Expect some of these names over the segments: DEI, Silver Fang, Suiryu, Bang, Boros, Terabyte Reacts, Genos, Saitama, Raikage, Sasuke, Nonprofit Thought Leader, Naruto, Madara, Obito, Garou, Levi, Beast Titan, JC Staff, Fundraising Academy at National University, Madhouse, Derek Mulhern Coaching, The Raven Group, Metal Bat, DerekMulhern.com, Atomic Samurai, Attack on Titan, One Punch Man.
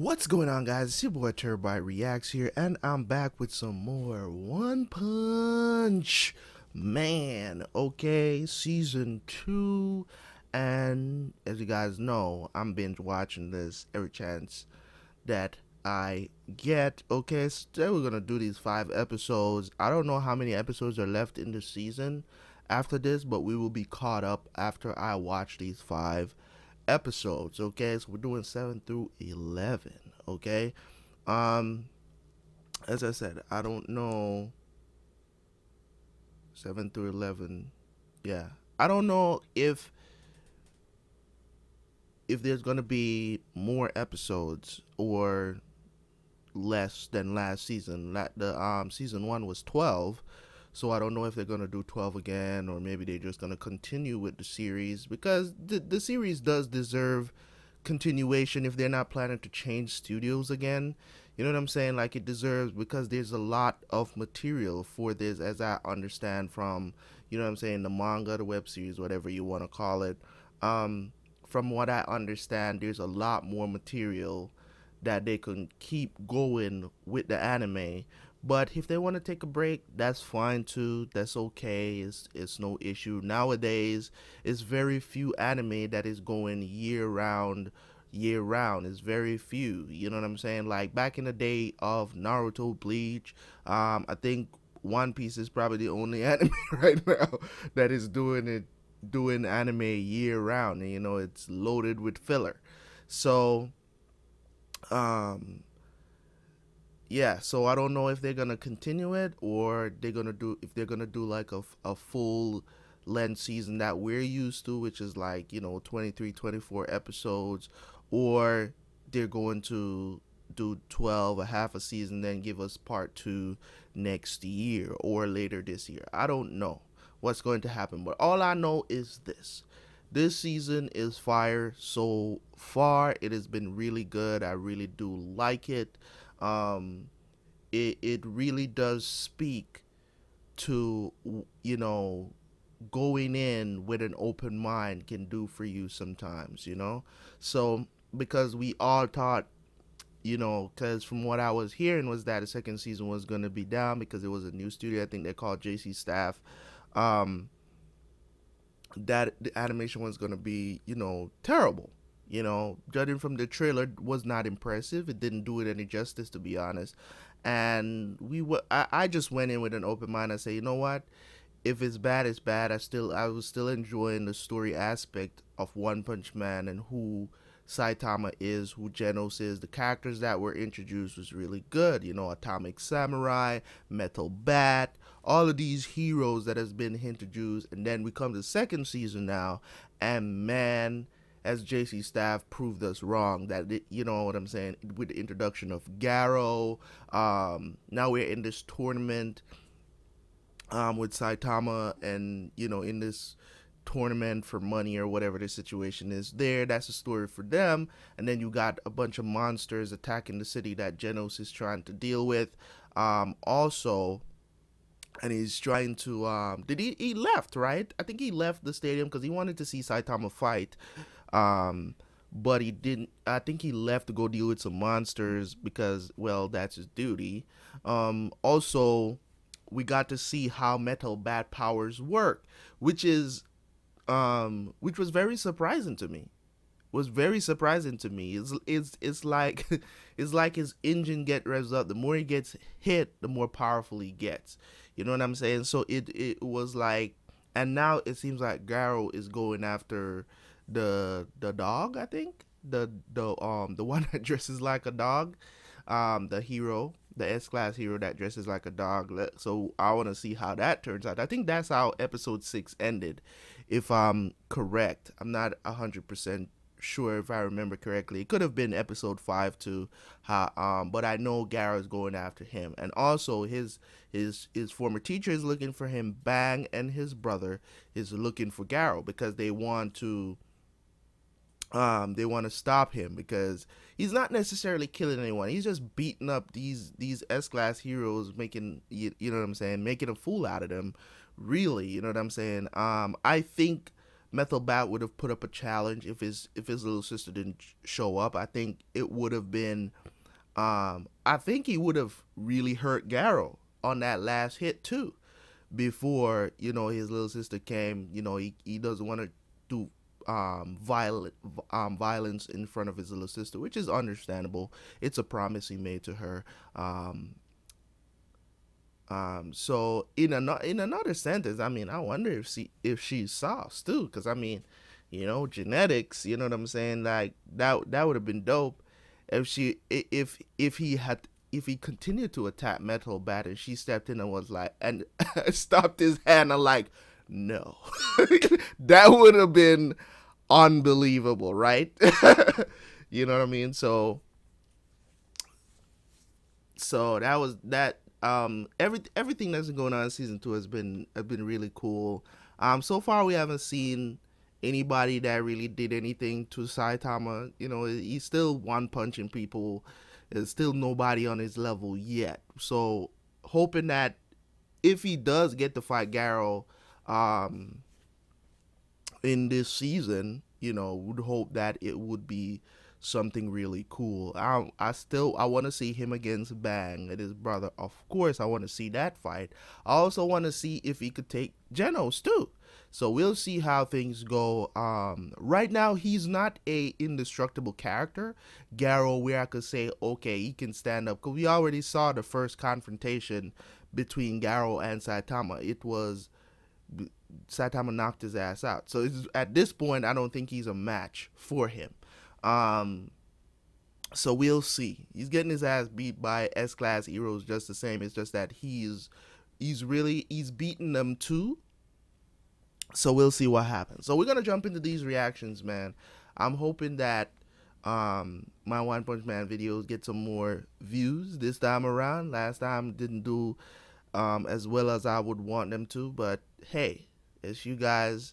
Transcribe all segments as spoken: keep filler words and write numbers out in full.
What's going on, guys? It's your boy Terabyte Reacts here, and I'm back with some more One Punch Man, okay, season two. And as you guys know, I'm binge watching this every chance that I get, okay? So we're gonna do these five episodes. I don't know how many episodes are left in the season after this, but we will be caught up after I watch these five episodes, okay? So we're doing seven through eleven, okay? Um as I said, I don't know, seven through eleven, yeah, I don't know if if there's gonna be more episodes or less than last season. That the um season one was twelve, so I don't know if they're going to do twelve again, or maybe they're just going to continue with the series, because the, the series does deserve continuation if they're not planning to change studios again. You know what I'm saying? Like, it deserves, because there's a lot of material for this, as I understand from, you know what I'm saying, the manga, the web series, whatever you want to call it. Um, from what I understand, there's a lot more material that they can keep going with the anime. But if they want to take a break, that's fine too. That's okay. It's, it's no issue. Nowadays, it's very few anime that is going year round, year round. It's very few. You know what I'm saying? Like back in the day of Naruto, Bleach, um, I think One Piece is probably the only anime right now that is doing it, doing anime year round. And, you know, it's loaded with filler. So, um... yeah, so I don't know if they're gonna continue it, or they're gonna do if they're gonna do like a, a full length season that we're used to, which is like, you know, twenty-three, twenty-four episodes, or they're going to do twelve, a half a season, then give us part two next year or later this year. I don't know what's going to happen, but all I know is this. This season is fire so far. It has been really good. I really do like it. Um, it, it really does speak to, you know, going in with an open mind can do for you sometimes, you know? So, because we all thought, you know, because from what I was hearing was that the second season was going to be down because it was a new studio. I think they called J C Staff. Um, that the animation was going to be, you know, terrible. You know, judging from the trailer, was not impressive. It didn't do it any justice, to be honest. And we were, I, I just went in with an open mind. I say, you know what? If it's bad, it's bad. I still, I was still enjoying the story aspect of One Punch Man and who Saitama is, who Genos is. The characters that were introduced was really good. You know, Atomic Samurai, Metal Bat, all of these heroes that has been introduced. And then we come to the second season now, and man, as J C Staff proved us wrong, that it, you know what I'm saying, with the introduction of Garou. Um, now we're in this tournament um, with Saitama, and, you know, in this tournament for money or whatever the situation is there. That's a story for them. And then you got a bunch of monsters attacking the city that Genos is trying to deal with. Um, also, and he's trying to, um, did he, he left, right? I think he left the stadium because he wanted to see Saitama fight. Um, but he didn't, I think he left to go deal with some monsters because, well, that's his duty. Um, also, we got to see how Metal Bat powers work, which is, um, which was very surprising to me. Was very surprising to me. It's, it's, it's like, it's like his engine get revs up. The more he gets hit, the more powerful he gets. You know what I'm saying? So it, it was like, and now it seems like Garou is going after the the dog, I think, the the um the one that dresses like a dog, um the hero, the S-class hero that dresses like a dog. So I want to see how that turns out. I think that's how episode six ended, if I'm correct. I'm not a hundred percent sure if I remember correctly. It could have been episode five too. Uh, um, but I know Garou's going after him, and also his his his former teacher is looking for him. Bang and his brother is looking for Garou because they want to. Um, they want to stop him because he's not necessarily killing anyone. He's just beating up these these S-class heroes, making you, you know what I'm saying, making a fool out of them. Really, you know what I'm saying. Um, I think Metal Bat would have put up a challenge if his if his little sister didn't show up. I think it would have been, um, I think he would have really hurt Garou on that last hit too. Before, you know, his little sister came, you know, he he doesn't want to do um violent um violence in front of his little sister, which is understandable. It's a promise he made to her. Um. Um, so in another in another sentence, I mean, I wonder if she if she's sauce too, because I mean, you know, genetics. You know what I'm saying? Like that that would have been dope if she if if he had if he continued to attack Metal Bat and she stepped in and was like and stopped his hand. I'm like, no, that would have been unbelievable, right? You know what I mean? So so that was that. Um, every everything that's been going on in season two has been has been really cool. Um, so far we haven't seen anybody that really did anything to Saitama. You know, he's still one punching people. There's still nobody on his level yet. So hoping that if he does get to fight Garou, um, in this season, you know, would hope that it would be something really cool. I, I still I want to see him against Bang and his brother. Of course, I want to see that fight. I also want to see if he could take Genos too. So we'll see how things go. Um, right now, he's not a indestructible character. Garou, where I could say, okay, he can stand up. Because we already saw the first confrontation between Garou and Saitama. It was Saitama knocked his ass out. So it's, at this point, I don't think he's a match for him. Um, so we'll see. He's getting his ass beat by S-class heroes just the same. It's just that he's, he's really, he's beating them too. So we'll see what happens. So we're going to jump into these reactions, man. I'm hoping that, um, my One Punch Man videos get some more views this time around. Last time didn't do, um, as well as I would want them to, but hey, it's you guys.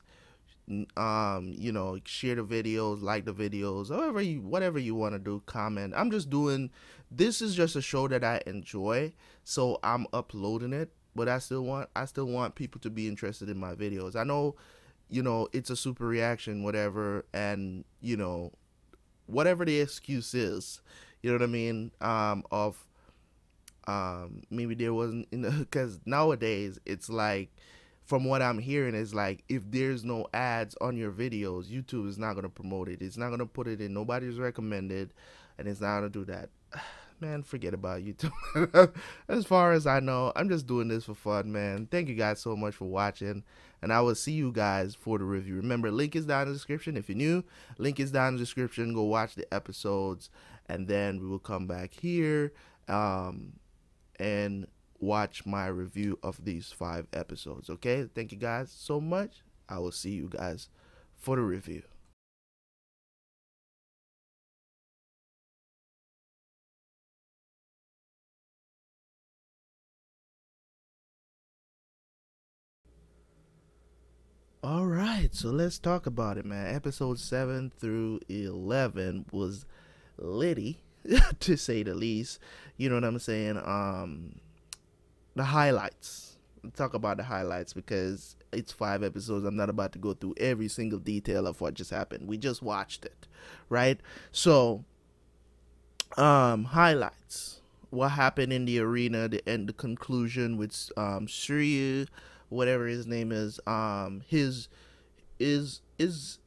Um, you know, share the videos, like the videos, however you, whatever you want to do, comment. I'm just doing, this is just a show that I enjoy, so I'm uploading it, but I still want, I still want people to be interested in my videos. I know, you know, it's a super reaction, whatever, and, you know, whatever the excuse is, you know what I mean, um, of, um, maybe there wasn't, you know, because nowadays, it's like, from what I'm hearing is like, if there's no ads on your videos, YouTube is not going to promote it. It's not going to put it in. Nobody's recommended, and it's not going to do that. Man, forget about YouTube. As far as I know, I'm just doing this for fun, man. Thank you guys so much for watching, and I will see you guys for the review. Remember, link is down in the description. If you're new, link is down in the description. Go watch the episodes, and then we will come back here um, and watch my review of these five episodes. Okay, thank you guys so much. I will see you guys for the review. All right, so let's talk about it, man. Episodes seven through eleven was litty, to say the least. You know what I'm saying? Um, the highlights. Let's talk about the highlights, because it's five episodes. I'm not about to go through every single detail of what just happened. We just watched it, right? So, um, highlights. What happened in the arena? The end. The conclusion with um, Suiryu, whatever his name is. Um, his is is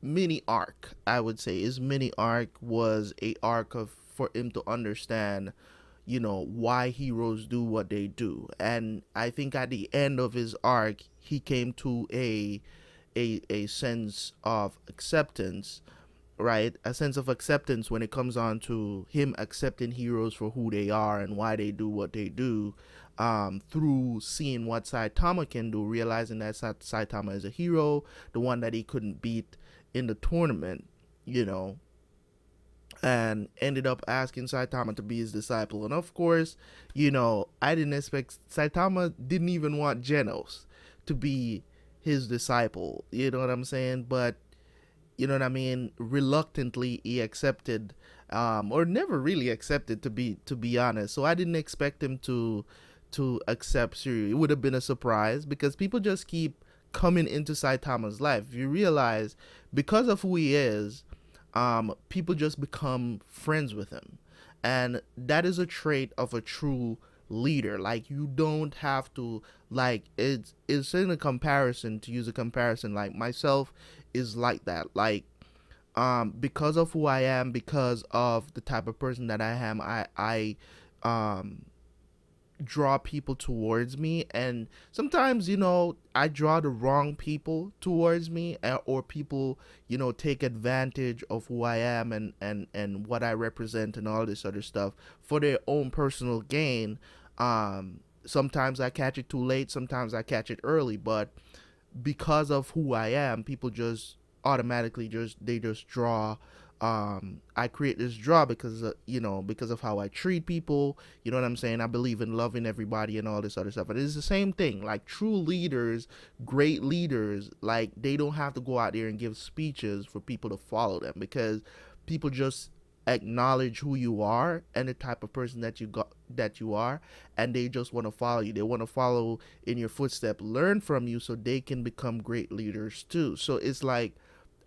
mini arc. I would say his mini arc was a arc of for him to understand, you know, why heroes do what they do. And I think at the end of his arc, he came to a a a sense of acceptance, right? A sense of acceptance when it comes on to him accepting heroes for who they are and why they do what they do, um, through seeing what Saitama can do, realizing that Saitama is a hero, the one that he couldn't beat in the tournament, you know, and ended up asking Saitama to be his disciple. And of course, you know, I didn't expect, Saitama didn't even want Genos to be his disciple, you know what I'm saying? But, you know what I mean, reluctantly he accepted, um, or never really accepted, to be to be honest. So I didn't expect him to to accept Suiryu. It would have been a surprise, because people just keep coming into Saitama's life. You realize because of who he is, um, people just become friends with him. And that is a trait of a true leader. Like, you don't have to, like, it's, it's in a comparison, to use a comparison, like, myself is like that. Like, um, because of who I am, because of the type of person that I am, I, I, um, draw people towards me. And sometimes, you know, I draw the wrong people towards me, or people, you know, take advantage of who I am and and and what I represent and all this other stuff for their own personal gain. Um sometimes I catch it too late, sometimes I catch it early, but because of who I am, people just automatically just they just draw. Um, I create this draw because, uh, you know, because of how I treat people, you know what I'm saying? I believe in loving everybody and all this other stuff, but it's the same thing. Like, true leaders, great leaders, like, they don't have to go out there and give speeches for people to follow them, because people just acknowledge who you are and the type of person that you got, that you are, and they just want to follow you. They want to follow in your footsteps, learn from you so they can become great leaders too. So it's like,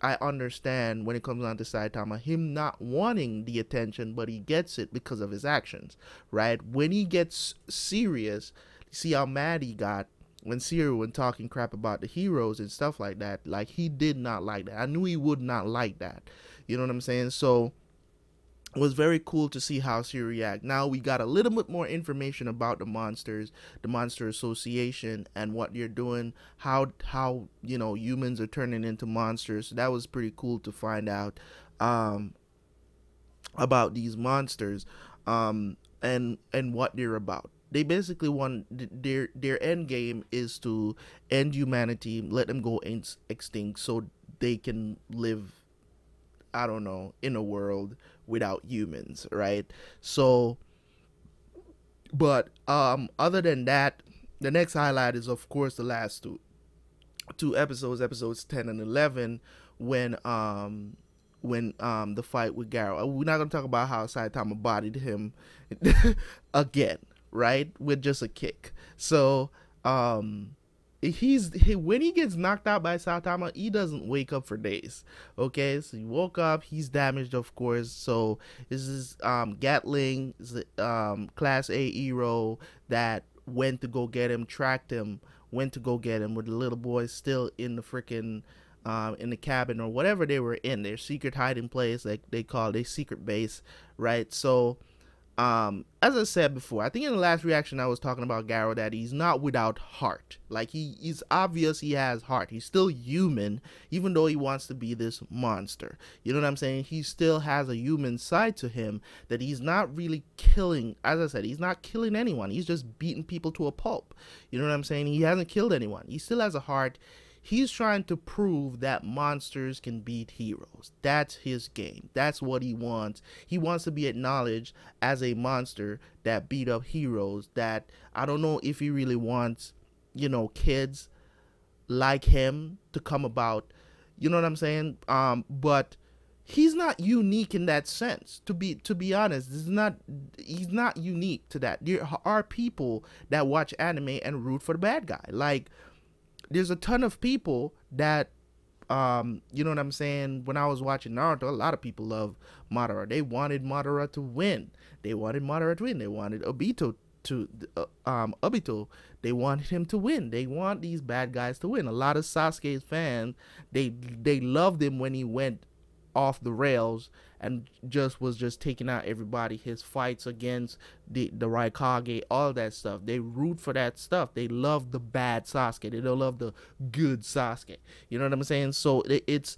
I understand when it comes down to Saitama, him not wanting the attention, but he gets it because of his actions, right? When he gets serious, see how mad he got when Suiryu was talking crap about the heroes and stuff like that. Like, he did not like that. I knew he would not like that. You know what I'm saying? So it was very cool to see how Suiryu react. Now we got a little bit more information about the monsters, the Monster Association, and what they're doing, how how you know, humans are turning into monsters. So that was pretty cool to find out um, about these monsters, um, and and what they're about. They basically want, their their end game is to end humanity, let them go extinct, so they can live, I don't know, in a world without humans, right? So, but um other than that, the next highlight is, of course, the last two two episodes, episodes ten and eleven, when um when um the fight with Garou. We're not gonna talk about how Saitama bodied him again, right, with just a kick. So um He's he, when he gets knocked out by Saitama, he doesn't wake up for days. Okay, so he woke up. He's damaged, of course. So this is um, Gatling, um, Class A hero that went to go get him, tracked him, went to go get him with the little boy still in the freaking um, in the cabin or whatever they were in, their secret hiding place, like they call it, their secret base, right? So. Um, as I said before, I think in the last reaction I was talking about Garou, that he's not without heart. Like, he, he's obvious he has heart. He's still human, even though he wants to be this monster. You know what I'm saying? He still has a human side to him, that he's not really killing. As I said, he's not killing anyone. He's just beating people to a pulp. You know what I'm saying? He hasn't killed anyone. He still has a heart. He's trying to prove that monsters can beat heroes. That's his game. That's what he wants. He wants to be acknowledged as a monster that beat up heroes. That, I don't know if he really wants, you know, kids like him to come about. You know what I'm saying? Um, but he's not unique in that sense. To be to be honest, this is not. He's not unique to that. There are people that watch anime and root for the bad guy. Like, there's a ton of people that, um, you know what I'm saying? When I was watching Naruto, a lot of people love Madara. They wanted Madara to win. They wanted Madara to win. They wanted Obito to, uh, um, Obito. They wanted him to win. They want these bad guys to win. A lot of Sasuke's fans, they they loved him when he went off the rails and just was just taking out everybody. His fights against the the Raikage, all that stuff, they root for that stuff. They love the bad Sasuke. They don't love the good Sasuke. You know what I'm saying? So it, it's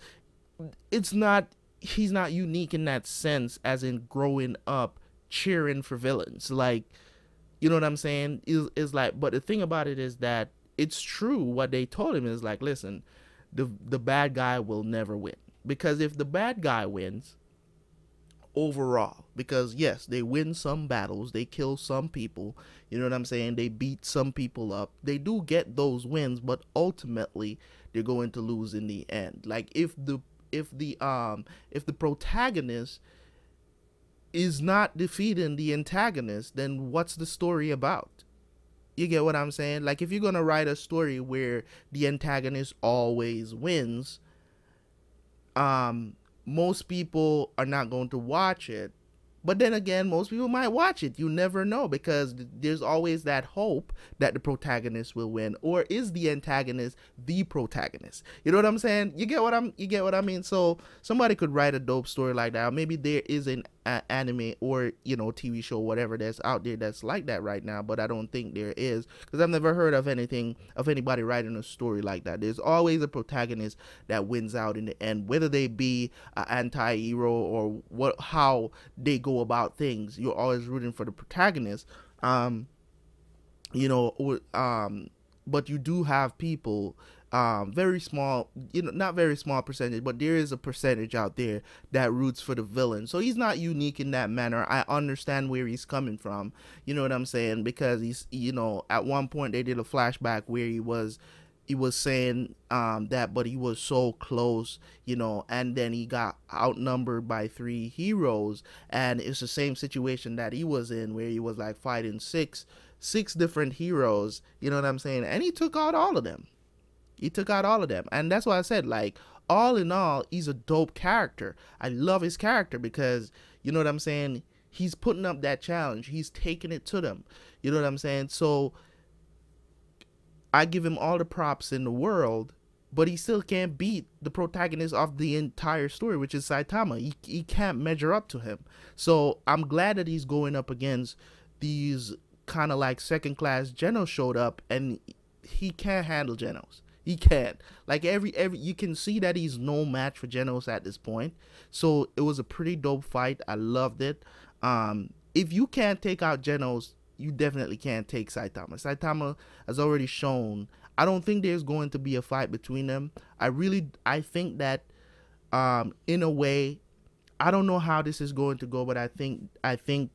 it's not, he's not unique in that sense, as in growing up cheering for villains. Like, you know what I'm saying? It, it's like, but the thing about it is that it's true. What they told him is like, listen, the the bad guy will never win. Because if the bad guy wins overall, because yes, they win some battles, they kill some people, you know what I'm saying? They beat some people up. They do get those wins, but ultimately they're going to lose in the end. Like, if the if the um if the protagonist is not defeating the antagonist, then what's the story about? You get what I'm saying? Like, if you're gonna write a story where the antagonist always wins, um, most people are not going to watch it. But then again, most people might watch it. You never know, because th there's always that hope that the protagonist will win. Or is the antagonist the protagonist? You know what I'm saying? You get what I'm. You get what I mean. So somebody could write a dope story like that. Maybe there is an uh, anime or you know T V show, whatever that's out there that's like that right now. But I don't think there is, because I've never heard of anything of anybody writing a story like that. There's always a protagonist that wins out in the end, whether they be an anti-hero or what how they go about things. You're always rooting for the protagonist, um you know or, um but you do have people, um very small, you know not very small percentage, but there is a percentage out there that roots for the villain. So he's not unique in that manner. I understand where he's coming from, you know what I'm saying, because he's, you know at one point they did a flashback where he was he was saying um that, but he was so close, you know and then he got outnumbered by three heroes, and it's the same situation that he was in, where he was like fighting six six different heroes, you know what I'm saying, and he took out all of them. He took out all of them and that's why I said, like, all in all, he's a dope character. I love his character, because you know what I'm saying, he's putting up that challenge, he's taking it to them, you know what I'm saying. So I give him all the props in the world, but he still can't beat the protagonist of the entire story, which is Saitama. He, he can't measure up to him. So I'm glad that he's going up against these kind of like second class. Genos showed up and he can't handle Genos. He can't. Like every, every, you can see that he's no match for Genos at this point. So it was a pretty dope fight. I loved it. Um, if you can't take out Genos, you definitely can't take Saitama. Saitama has already shown. I don't think there's going to be a fight between them. I really, I think that, um, in a way, I don't know how this is going to go, but I think, I think,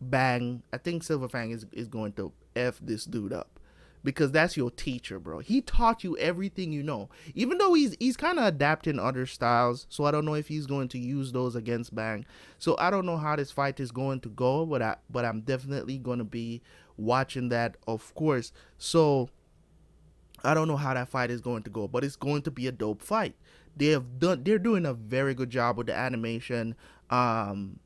Bang, I think Silver Fang is is going to f this dude up, because that's your teacher, bro. He taught you everything you know. Even though he's he's kind of adapting other styles, so I don't know if he's going to use those against Bang. So I don't know how this fight is going to go, but I but I'm definitely going to be watching that, of course. So I don't know how that fight is going to go, but it's going to be a dope fight. They have done they're doing a very good job with the animation. Um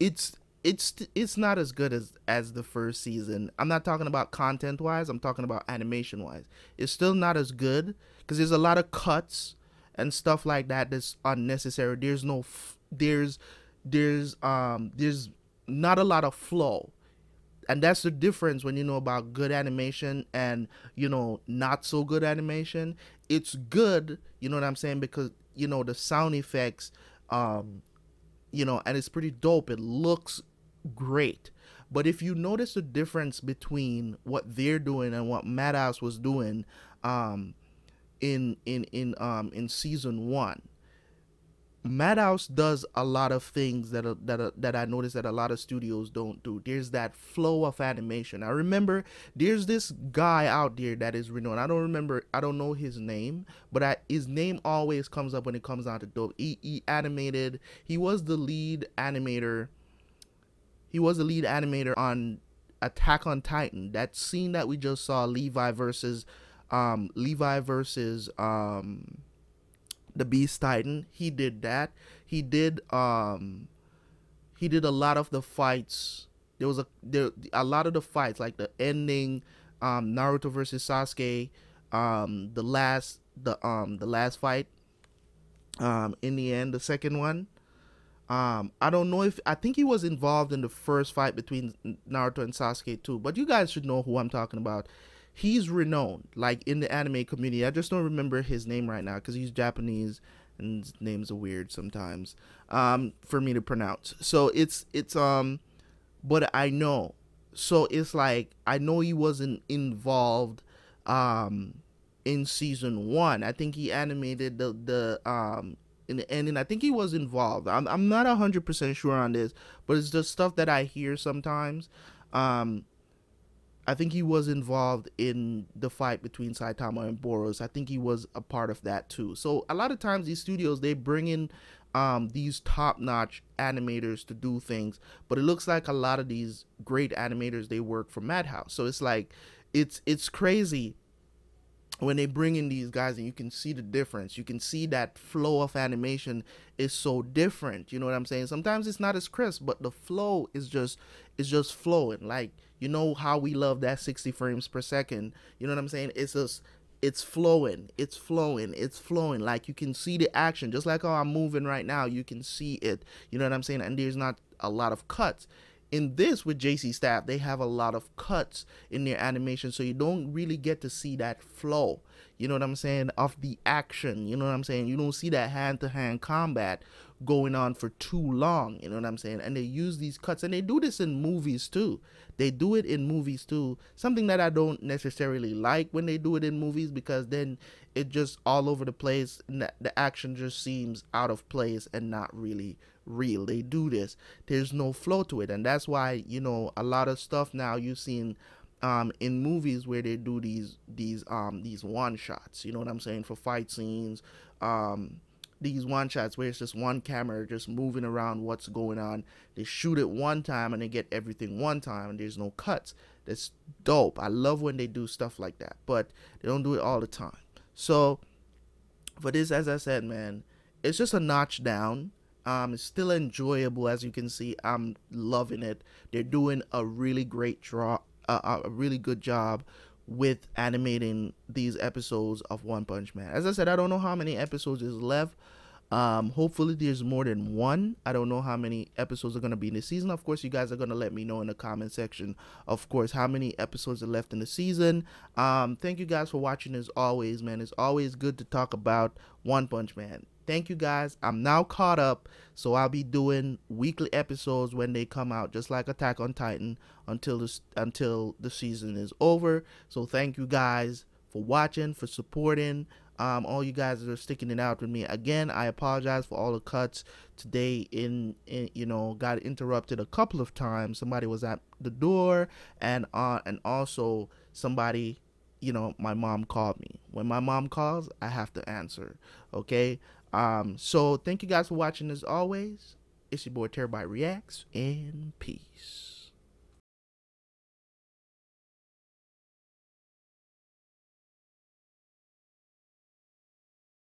it's It's it's not as good as as the first season. I'm not talking about content wise. I'm talking about animation wise. It's still not as good, because there's a lot of cuts and stuff like that that's unnecessary. There's no f there's there's um there's not a lot of flow, and that's the difference when you know about good animation and you know not so good animation. It's good, you know what I'm saying, because you know the sound effects, um, you know, and it's pretty dope. It looks great. But if you notice the difference between what they're doing and what Madhouse was doing um in in in um in season one, Madhouse does a lot of things that are, that are, that I noticed that a lot of studios don't do. There's that flow of animation. I remember there's this guy out there that is renowned. I don't remember, I don't know his name, but I, his name always comes up when it comes down to dope. He, he animated. He was the lead animator. He was the lead animator on Attack on Titan. That scene that we just saw, Levi versus, um, Levi versus, um. the Beast Titan. He did that. He did um he did a lot of the fights. There was a there a lot of the fights, like the ending, um Naruto versus Sasuke, um the last the um the last fight, um in the end, the second one. Um, I don't know if, I think he was involved in the first fight between Naruto and Sasuke too, but you guys should know who I'm talking about. He's renowned, like, in the anime community. I just don't remember his name right now, because he's Japanese and his names are weird sometimes um, for me to pronounce. So it's, it's, um, but I know. So it's like, I know he wasn't involved um, in season one. I think he animated the, the, um, in the ending. I think he was involved. I'm, I'm not one hundred percent sure on this, but it's just stuff that I hear sometimes. Um, I think he was involved in the fight between Saitama and Boros. I think he was a part of that too. So a lot of times these studios, they bring in um, these top-notch animators to do things, but it looks like a lot of these great animators, they work for Madhouse. So it's like, it's it's crazy when they bring in these guys, and you can see the difference. You can see that flow of animation is so different. You know what I'm saying? Sometimes it's not as crisp, but the flow is just, it's just flowing. Like, you know how we love that sixty frames per second. You know what I'm saying? It's just, it's flowing, it's flowing, it's flowing. Like, you can see the action, just like how I'm moving right now. You can see it. You know what I'm saying? And there's not a lot of cuts. In this, with J C Staff, they have a lot of cuts in their animation, so you don't really get to see that flow, you know what I'm saying, of the action, you know what I'm saying? You don't see that hand-to-hand combat going on for too long, you know what I'm saying? And they use these cuts, and they do this in movies too. They do it in movies too. Something that I don't necessarily like when they do it in movies, because then it just all over the place, and the action just seems out of place and not really real. They do this, there's no flow to it, and that's why, you know, a lot of stuff now you've seen um in movies where they do these these um these one shots, you know what I'm saying, for fight scenes, um these one shots where it's just one camera just moving around what's going on. They shoot it one time and they get everything one time, and there's no cuts. That's dope. I love when they do stuff like that, but they don't do it all the time. So for this, as I said, man, it's just a notch down. Um, it's still enjoyable, as you can see. I'm loving it. They're doing a really great draw, uh, a really good job with animating these episodes of One Punch Man. As I said, I don't know how many episodes is left. Um, hopefully there's more than one. I don't know how many episodes are going to be in the season. Of course, you guys are going to let me know in the comment section, of course, how many episodes are left in the season. Um, thank you guys for watching, as always, man. It's always good to talk about One Punch Man. Thank you guys. I'm now caught up, so I'll be doing weekly episodes when they come out, just like Attack on Titan, until this until the season is over. So thank you guys for watching, for supporting. Um, all you guys that are sticking it out with me. Again, I apologize for all the cuts today. In, in you know, got interrupted a couple of times. Somebody was at the door, and uh, and also somebody, you know, my mom called me. When my mom calls, I have to answer. Okay. Um. So thank you guys for watching. As always, it's your boy Terabyte Reacts, and peace.